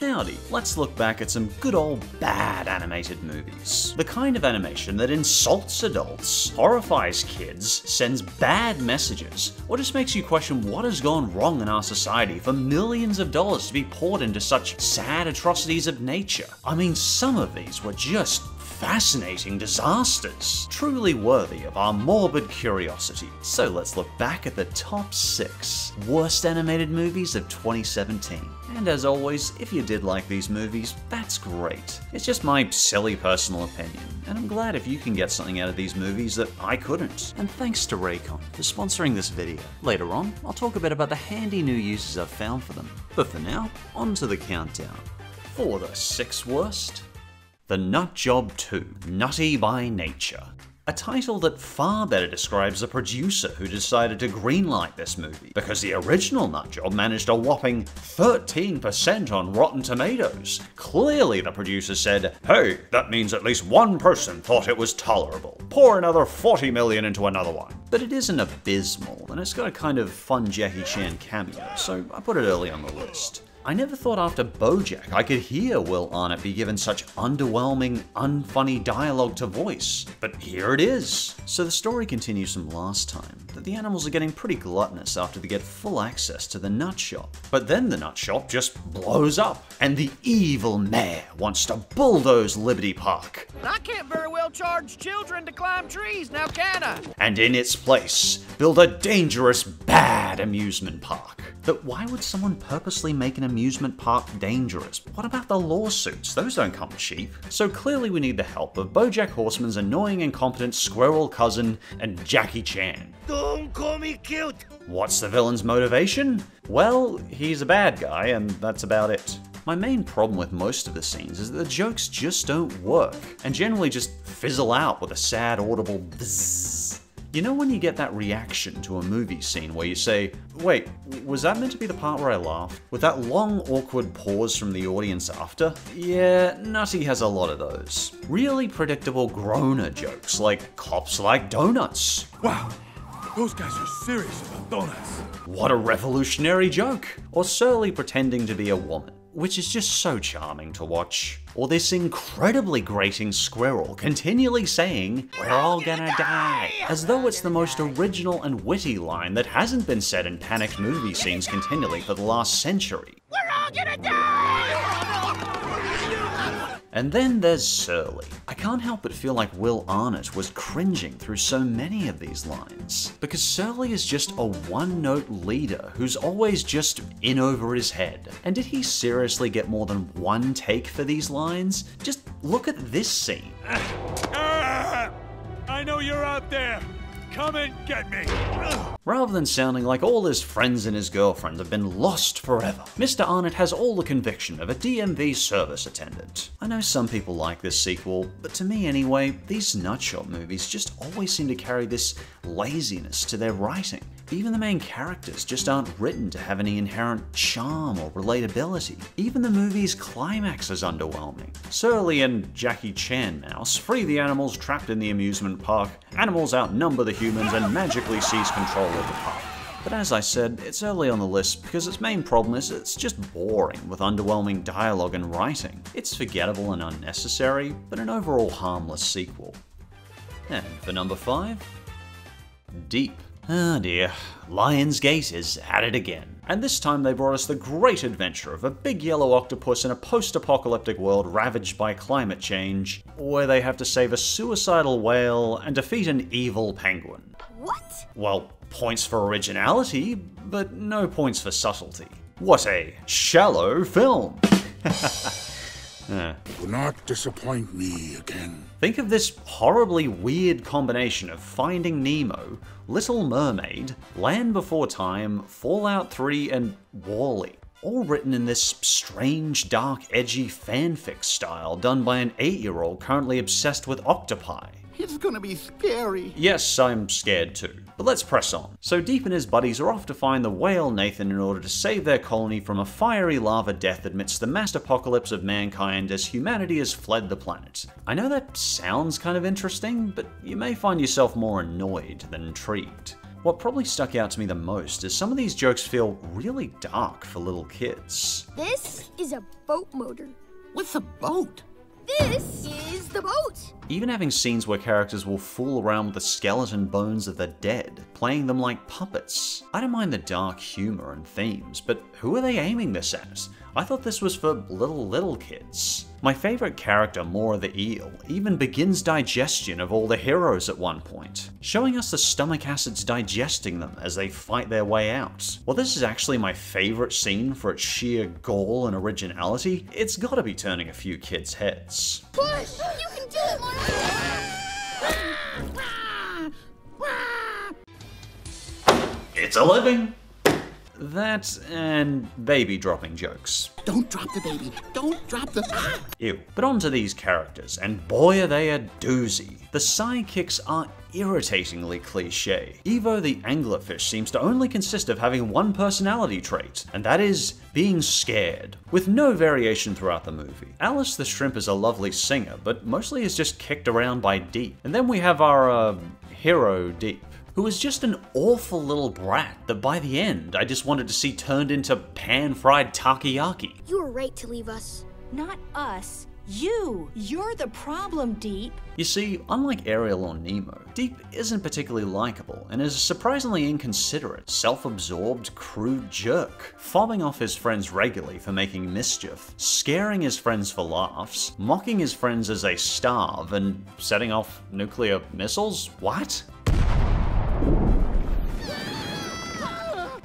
Howdy, let's look back at some good old bad animated movies. The kind of animation that insults adults, horrifies kids, sends bad messages, or just makes you question what has gone wrong in our society for millions of dollars to be poured into such sad atrocities of nature. I mean, some of these were just fascinating disasters, truly worthy of our morbid curiosity. So let's look back at the top 6 worst animated movies of 2017. And as always, if you did like these movies, that's great. It's just my silly personal opinion, and I'm glad if you can get something out of these movies that I couldn't. And thanks to Raycon for sponsoring this video. Later on, I'll talk a bit about the handy new uses I've found for them. But for now, on to the countdown. For the 6th worst, The Nut Job 2 Nutty by Nature. A title that far better describes the producer who decided to greenlight this movie, because the original Nut Job managed a whopping 13% on Rotten Tomatoes. Clearly the producer said, hey, that means at least one person thought it was tolerable. Pour another 40 million into another one. But it isn't abysmal, and it's got a kind of fun Jackie Chan cameo, so I put it early on the list. I never thought after BoJack I could hear Will Arnett be given such underwhelming, unfunny dialogue to voice, but here it is. So the story continues from last time, that the animals are getting pretty gluttonous after they get full access to the nut shop. But then the nut shop just blows up, and the evil mayor wants to bulldoze Liberty Park. I can't very well charge children to climb trees, now can I? And in its place, build a dangerous, bad amusement park. But why would someone purposely make an amusement park dangerous? What about the lawsuits? Those don't come cheap. So clearly we need the help of BoJack Horseman's annoying, incompetent squirrel cousin and Jackie Chan. Don't call me cute! What's the villain's motivation? Well, he's a bad guy, and that's about it. My main problem with most of the scenes is that the jokes just don't work, and generally just fizzle out with a sad audible bzzz. You know when you get that reaction to a movie scene where you say, wait, was that meant to be the part where I laughed? With that long, awkward pause from the audience after? Yeah, Nutty has a lot of those. Really predictable groaner jokes like, cops like donuts. Wow, those guys are serious about donuts. What a revolutionary joke. Or Surly pretending to be a woman, which is just so charming to watch. Or this incredibly grating squirrel continually saying, we're all gonna die, as though it's the most original and witty line that hasn't been said in panicked movie scenes continually for the last century. We're all gonna die! And then there's Surly. I can't help but feel like Will Arnett was cringing through so many of these lines, because Surly is just a one-note leader who's always just in over his head. And did he seriously get more than one take for these lines? Just look at this scene. I know you're out there. Come and get me! Rather than sounding like all his friends and his girlfriends have been lost forever, Mr. Arnett has all the conviction of a DMV service attendant. I know some people like this sequel, but to me anyway, these Nutjob movies just always seem to carry this laziness to their writing. Even the main characters just aren't written to have any inherent charm or relatability. Even the movie's climax is underwhelming. Surly and Jackie Chan Mouse free the animals trapped in the amusement park, animals outnumber the humans, and magically seize control of the park. But as I said, it's early on the list because its main problem is it's just boring with underwhelming dialogue and writing. It's forgettable and unnecessary, but an overall harmless sequel. And for number 5, Deep. Oh dear, Lionsgate is at it again. And this time they brought us the great adventure of a big yellow octopus in a post-apocalyptic world ravaged by climate change, where they have to save a suicidal whale and defeat an evil penguin. What? Well, points for originality, but no points for subtlety. What a shallow film. Do not disappoint me again. Think of this horribly weird combination of Finding Nemo, Little Mermaid, Land Before Time, Fallout 3, and WALL-E, all written in this strange, dark, edgy fanfic style done by an 8-year-old currently obsessed with octopi. It's gonna be scary. Yes, I'm scared too. But let's press on. So Deep and his buddies are off to find the whale Nathan in order to save their colony from a fiery lava death amidst the mass apocalypse of mankind as humanity has fled the planet. I know that sounds kind of interesting, but you may find yourself more annoyed than intrigued. What probably stuck out to me the most is some of these jokes feel really dark for little kids. This is a boat motor. What's a boat? This is the boat! Even having scenes where characters will fool around with the skeleton bones of the dead, playing them like puppets. I don't mind the dark humor and themes, but who are they aiming this at? I thought this was for little kids. My favorite character, Mora the Eel, even begins digestion of all the heroes at one point, showing us the stomach acids digesting them as they fight their way out. While this is actually my favorite scene for its sheer gall and originality, it's gotta be turning a few kids' heads. Push! You can do it, Mora! It's a living! That, and baby dropping jokes. Don't drop the baby, don't drop the... Ew. But onto these characters, and boy are they a doozy. The sidekicks are irritatingly cliche. Evo the anglerfish seems to only consist of having one personality trait, and that is being scared, with no variation throughout the movie. Alice the shrimp is a lovely singer, but mostly is just kicked around by Deep. And then we have our, hero Deep, who was just an awful little brat that by the end I just wanted to see turned into pan-fried takoyaki. You were right to leave us. Not us. You! You're the problem, Deep! You see, unlike Ariel or Nemo, Deep isn't particularly likable and is a surprisingly inconsiderate, self-absorbed, crude jerk, fobbing off his friends regularly for making mischief, scaring his friends for laughs, mocking his friends as they starve, and setting off nuclear missiles? What?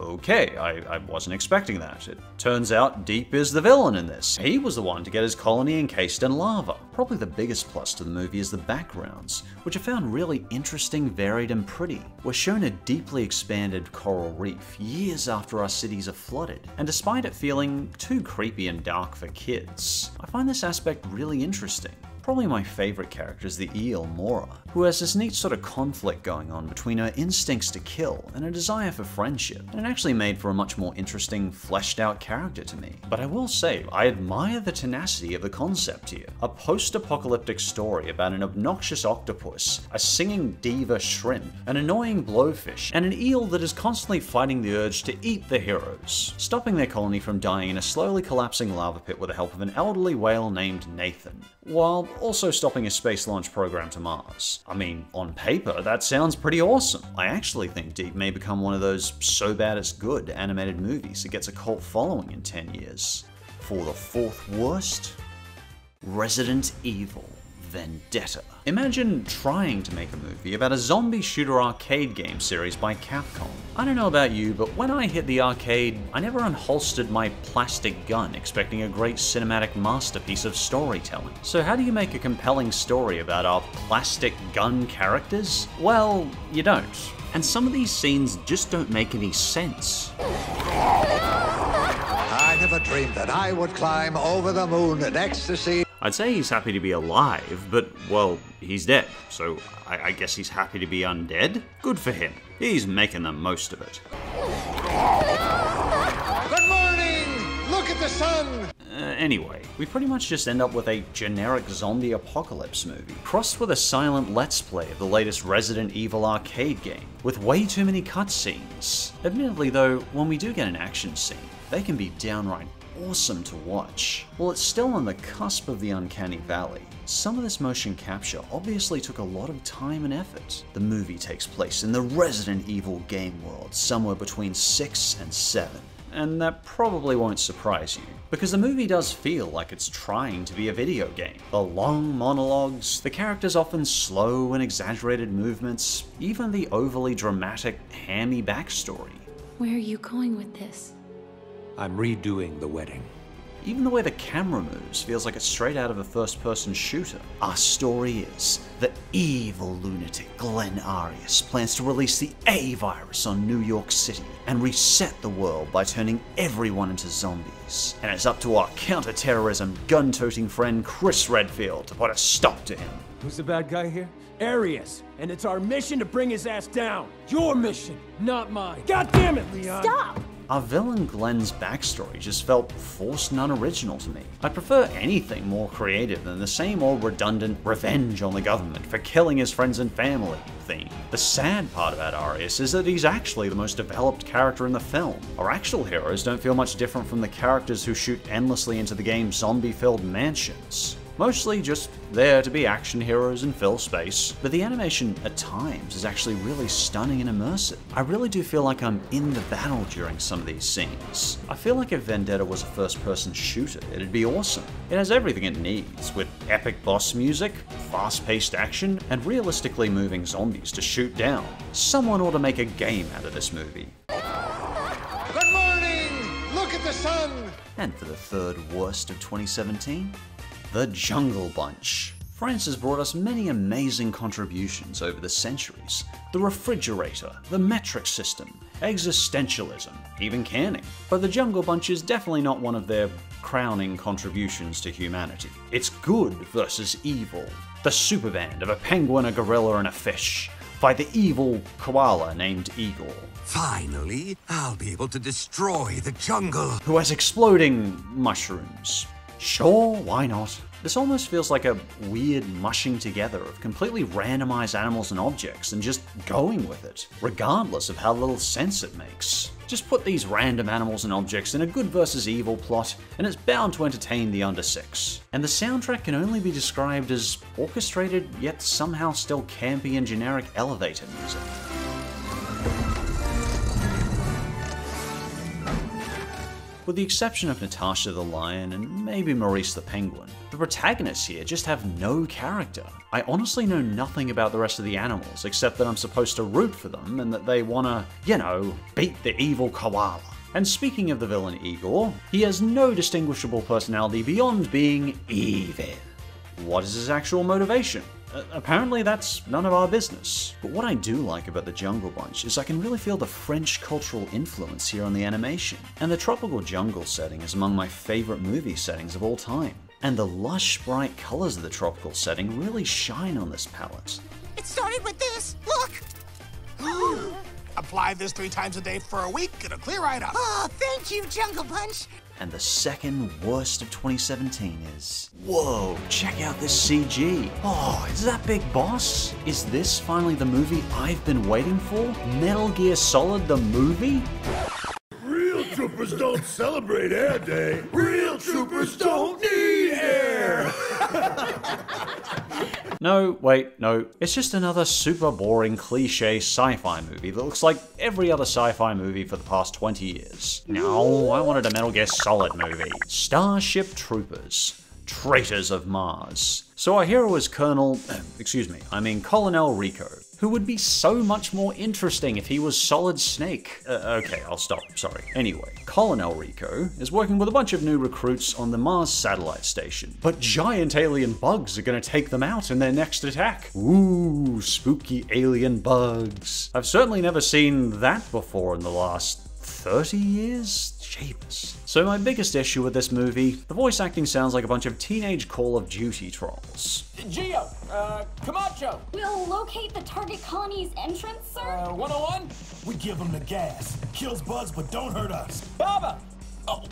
Okay, I wasn't expecting that. It turns out Deep is the villain in this. He was the one to get his colony encased in lava. Probably the biggest plus to the movie is the backgrounds, which I found really interesting, varied, and pretty. We're shown a deeply expanded coral reef years after our cities are flooded, and despite it feeling too creepy and dark for kids, I find this aspect really interesting. Probably my favorite character is the eel, Mora, who has this neat sort of conflict going on between her instincts to kill and a desire for friendship, and it actually made for a much more interesting, fleshed out character to me. But I will say, I admire the tenacity of the concept here. A post-apocalyptic story about an obnoxious octopus, a singing diva shrimp, an annoying blowfish, and an eel that is constantly fighting the urge to eat the heroes, stopping their colony from dying in a slowly collapsing lava pit with the help of an elderly whale named Nathan, while also stopping a space launch program to Mars. I mean, on paper, that sounds pretty awesome. I actually think Deep may become one of those so bad it's good animated movies that gets a cult following in 10 years. For the fourth worst, Resident Evil Vendetta. Imagine trying to make a movie about a zombie shooter arcade game series by Capcom. I don't know about you, but when I hit the arcade, I never unholstered my plastic gun expecting a great cinematic masterpiece of storytelling. So how do you make a compelling story about our plastic gun characters? Well, you don't. And some of these scenes just don't make any sense. I never dreamed that I would climb over the moon in ecstasy. I'd say he's happy to be alive, but, well, he's dead, so I guess he's happy to be undead? Good for him. He's making the most of it. Good morning! Look at the sun! Anyway, we pretty much just end up with a generic zombie apocalypse movie, crossed with a silent let's play of the latest Resident Evil arcade game, with way too many cutscenes. Admittedly though, when we do get an action scene, they can be downright awesome to watch. While it's still on the cusp of the uncanny valley, some of this motion capture obviously took a lot of time and effort. The movie takes place in the Resident Evil game world, somewhere between 6 and 7. And that probably won't surprise you, because the movie does feel like it's trying to be a video game. The long monologues, the characters' often slow and exaggerated movements, even the overly dramatic, hammy backstory. Where are you going with this? I'm redoing the wedding. Even the way the camera moves feels like it's straight out of a first-person shooter. Our story is that evil lunatic Glenn Arias plans to release the A-virus on New York City and reset the world by turning everyone into zombies. And it's up to our counter-terrorism, gun-toting friend Chris Redfield to put a stop to him. Who's the bad guy here? Arias, and it's our mission to bring his ass down. Your mission, not mine. God damn it, Leon! Stop! Our villain Glenn's backstory just felt forced and unoriginal to me. I'd prefer anything more creative than the same old redundant revenge on the government for killing his friends and family theme. The sad part about Arias is that he's actually the most developed character in the film. Our actual heroes don't feel much different from the characters who shoot endlessly into the game's zombie-filled mansions. Mostly just there to be action heroes and fill space, but the animation at times is actually really stunning and immersive. I really do feel like I'm in the battle during some of these scenes. I feel like if Vendetta was a first-person shooter, it'd be awesome. It has everything it needs, with epic boss music, fast-paced action, and realistically moving zombies to shoot down. Someone ought to make a game out of this movie. Good morning! Look at the sun! And for the third worst of 2017, The Jungle Bunch. France has brought us many amazing contributions over the centuries. The refrigerator, the metric system, existentialism, even canning. But The Jungle Bunch is definitely not one of their crowning contributions to humanity. It's good versus evil. The superband of a penguin, a gorilla, and a fish by the evil koala named Igor. Finally, I'll be able to destroy the jungle. Who has exploding mushrooms. Sure, why not? This almost feels like a weird mushing together of completely randomized animals and objects and just going with it, regardless of how little sense it makes. Just put these random animals and objects in a good versus evil plot, and it's bound to entertain the under six. And the soundtrack can only be described as orchestrated, yet somehow still campy and generic elevator music. With the exception of Natasha the lion and maybe Maurice the penguin, the protagonists here just have no character. I honestly know nothing about the rest of the animals except that I'm supposed to root for them and that they wanna, you know, beat the evil koala. And speaking of the villain Igor, he has no distinguishable personality beyond being evil. What is his actual motivation? Apparently that's none of our business. But what I do like about The Jungle Bunch is I can really feel the French cultural influence here on the animation. And the tropical jungle setting is among my favorite movie settings of all time. And the lush, bright colors of the tropical setting really shine on this palette. It started with this, look! Apply this 3 times a day for a week, it'll clear right up. Oh, thank you, Jungle Bunch. And the second worst of 2017 is... Whoa, check out this CG. Oh, is that Big Boss? Is this finally the movie I've been waiting for? Metal Gear Solid the movie? Real troopers don't celebrate Air Day. Real troopers don't need air. No, wait, no. It's just another super boring cliché sci-fi movie that looks like every other sci-fi movie for the past 20 years. No, I wanted a Metal Gear Solid movie. Starship Troopers, Traitors of Mars. So our hero is Colonel Rico, who would be so much more interesting if he was Solid Snake. Okay, I'll stop, sorry. Anyway, Colonel Rico is working with a bunch of new recruits on the Mars satellite station, but giant alien bugs are gonna take them out in their next attack. Ooh, spooky alien bugs. I've certainly never seen that before in the last 30 years? Jeebus. So my biggest issue with this movie, the voice acting sounds like a bunch of teenage Call of Duty trolls. Geo, Camacho! We'll locate the target colony's entrance, sir? 101? We give them the gas. Kills bugs, but don't hurt us. Baba! Oh.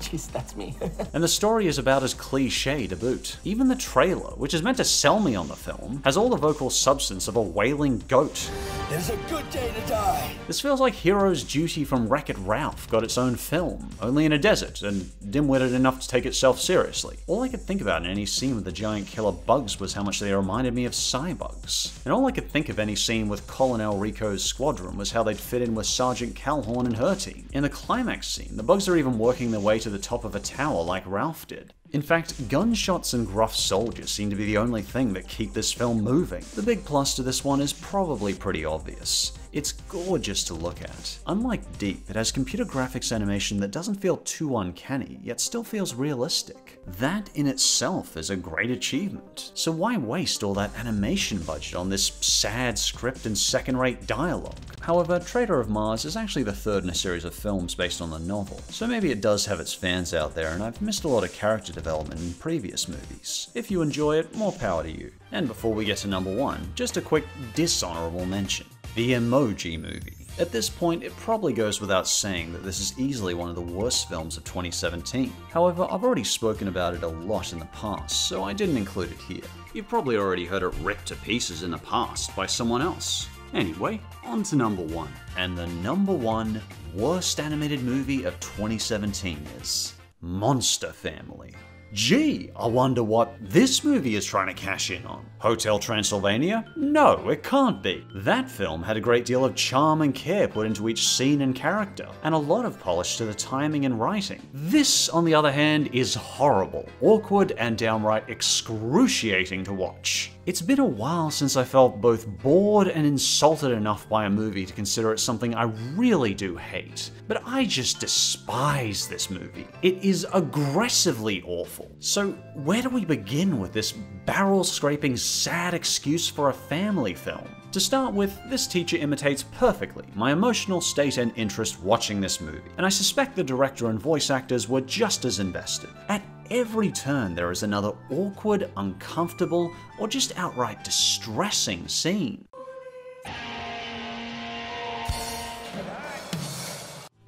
Jeez, that's me. And the story is about as cliché to boot. Even the trailer, which is meant to sell me on the film, has all the vocal substance of a wailing goat. There's a good day to die. This feels like Heroes Duty from Wreck-It Ralph got its own film, only in a desert, and dim-witted enough to take itself seriously. All I could think about in any scene with the giant killer bugs was how much they reminded me of Cybugs. And all I could think of any scene with Colonel Rico's squadron was how they'd fit in with Sergeant Calhorn and her team. In the climax scene, the bugs are even working their way to the top of a tower like Ralph did. In fact, gunshots and gruff soldiers seem to be the only thing that keep this film moving. The big plus to this one is probably pretty obvious. It's gorgeous to look at. Unlike Deep, it has computer graphics animation that doesn't feel too uncanny, yet still feels realistic. That in itself is a great achievement. So why waste all that animation budget on this sad script and second-rate dialogue? However, Traitor of Mars is actually the third in a series of films based on the novel, so maybe it does have its fans out there, and I've missed a lot of character development in previous movies. If you enjoy it, more power to you. And before we get to number 1, just a quick dishonorable mention. The Emoji Movie. At this point, it probably goes without saying that this is easily one of the worst films of 2017. However, I've already spoken about it a lot in the past, so I didn't include it here. You've probably already heard it ripped to pieces in the past by someone else. Anyway, on to number one. And the number one worst animated movie of 2017 is Monster Family. Gee, I wonder what this movie is trying to cash in on. Hotel Transylvania? No, it can't be. That film had a great deal of charm and care put into each scene and character, and a lot of polish to the timing and writing. This, on the other hand, is horrible, awkward, and downright excruciating to watch. It's been a while since I felt both bored and insulted enough by a movie to consider it something I really do hate, but I just despise this movie. It is aggressively awful. So where do we begin with this barrel-scraping sad excuse for a family film? To start with, this teacher imitates perfectly my emotional state and interest watching this movie, and I suspect the director and voice actors were just as invested. At every turn there is another awkward, uncomfortable, or just outright distressing scene.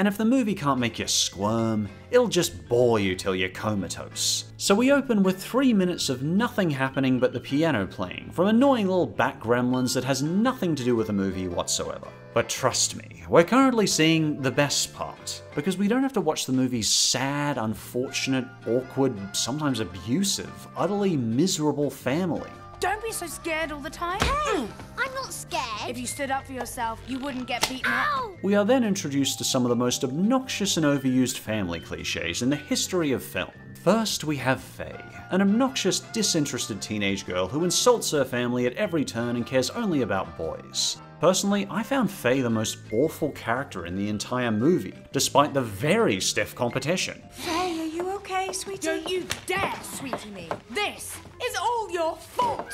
And if the movie can't make you squirm, it'll just bore you till you're comatose. So we open with 3 minutes of nothing happening but the piano playing from annoying little back gremlins that has nothing to do with the movie whatsoever. But trust me, we're currently seeing the best part, because we don't have to watch the movie's sad, unfortunate, awkward, sometimes abusive, utterly miserable family. Don't be so scared all the time. Hey, I'm not scared. If you stood up for yourself, you wouldn't get beaten up. We are then introduced to some of the most obnoxious and overused family cliches in the history of film. First, we have Faye, an obnoxious, disinterested teenage girl who insults her family at every turn and cares only about boys. Personally, I found Faye the most awful character in the entire movie, despite the very stiff competition. Faye, are you okay, sweetie? Don't you dare sweetie me. This is all your fault.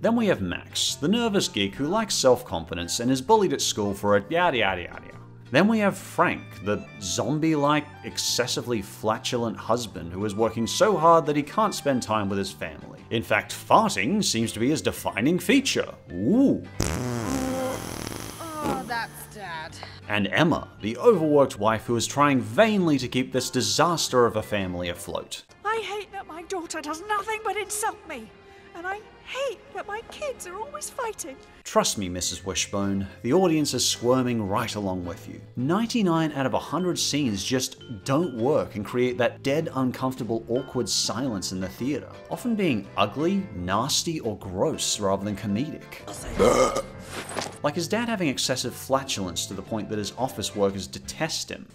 Then we have Max, the nervous geek who lacks self-confidence and is bullied at school for a yada yada yada. Then we have Frank, the zombie-like, excessively flatulent husband who is working so hard that he can't spend time with his family. In fact, farting seems to be his defining feature. Ooh. Oh, that's dad. And Emma, the overworked wife who is trying vainly to keep this disaster of a family afloat. I hate that my daughter does nothing but insult me, and I hate that my kids are always fighting. Trust me, Mrs. Wishbone, the audience is squirming right along with you. 99 out of 100 scenes just don't work and create that dead, uncomfortable, awkward silence in the theater, often being ugly, nasty, or gross rather than comedic. Like his dad having excessive flatulence to the point that his office workers detest him.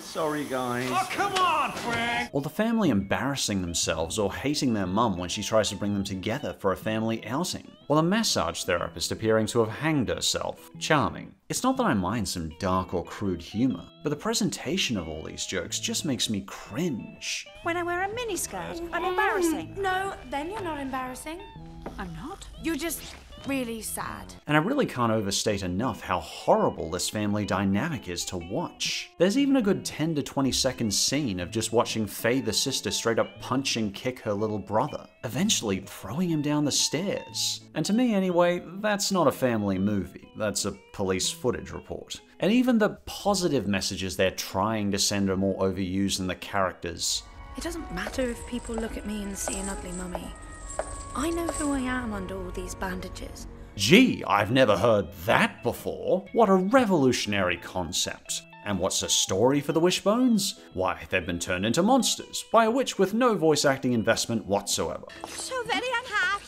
Sorry, guys. Oh, come on, Frank! Or the family embarrassing themselves or hating their mum when she tries to bring them together for a family outing. Or the massage therapist appearing to have hanged herself. Charming. It's not that I mind some dark or crude humor, but the presentation of all these jokes just makes me cringe. When I wear a miniskirt, I'm embarrassing. No, then you're not embarrassing. I'm not. You're just really sad. And I really can't overstate enough how horrible this family dynamic is to watch. There's even a good 10 to 20 second scene of just watching Faye the sister straight up punch and kick her little brother, eventually throwing him down the stairs. And to me anyway, that's not a family movie, that's a police footage report. And even the positive messages they're trying to send are more overused than the characters. It doesn't matter if people look at me and see an ugly mummy. I know who I am under all these bandages. Gee, I've never heard that before. What a revolutionary concept. And what's the story for the Wishbones? Why, they've been turned into monsters, by a witch with no voice acting investment whatsoever. I'm so very unhappy.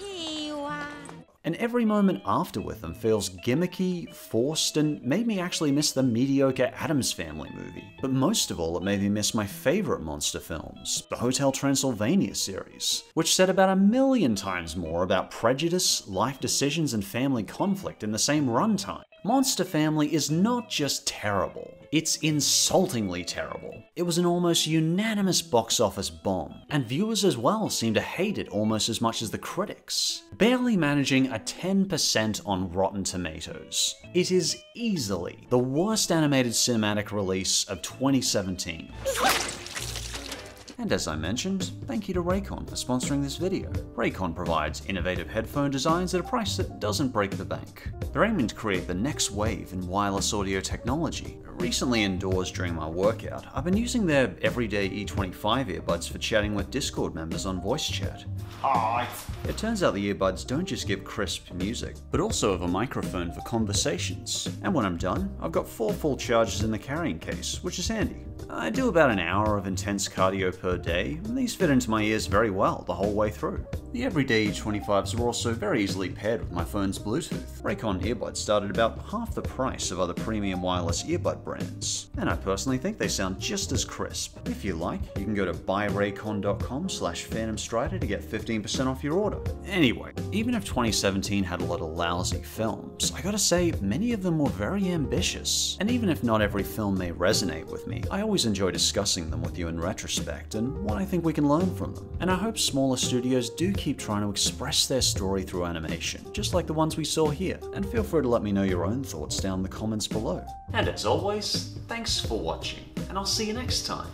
And every moment after with them feels gimmicky, forced, and made me actually miss the mediocre Addams Family movie. But most of all, it made me miss my favorite monster films, the Hotel Transylvania series, which said about 1,000,000 times more about prejudice, life decisions, and family conflict in the same runtime. Monster Family is not just terrible, it's insultingly terrible. It was an almost unanimous box office bomb, and viewers as well seem to hate it almost as much as the critics, barely managing a 10% on Rotten Tomatoes. It is easily the worst animated cinematic release of 2017. And as I mentioned, thank you to Raycon for sponsoring this video. Raycon provides innovative headphone designs at a price that doesn't break the bank. They're aiming to create the next wave in wireless audio technology. Recently indoors during my workout, I've been using their everyday E25 earbuds for chatting with Discord members on voice chat. Hi. It turns out the earbuds don't just give crisp music, but also have a microphone for conversations. And when I'm done, I've got 4 full charges in the carrying case, which is handy. I do about an hour of intense cardio per day, and these fit into my ears very well the whole way through. The everyday E25s are also very easily paired with my phone's Bluetooth. Raycon earbuds start at about half the price of other premium wireless earbud brands, and I personally think they sound just as crisp. If you like, you can go to buyraycon.com/phantomstrider to get 15% off your order. Anyway, even if 2017 had a lot of lousy films, I gotta say, many of them were very ambitious, and even if not every film may resonate with me, I always enjoy discussing them with you in retrospect and what I think we can learn from them. And I hope smaller studios do keep trying to express their story through animation, just like the ones we saw here. And feel free to let me know your own thoughts down in the comments below. And as always, thanks for watching, and I'll see you next time.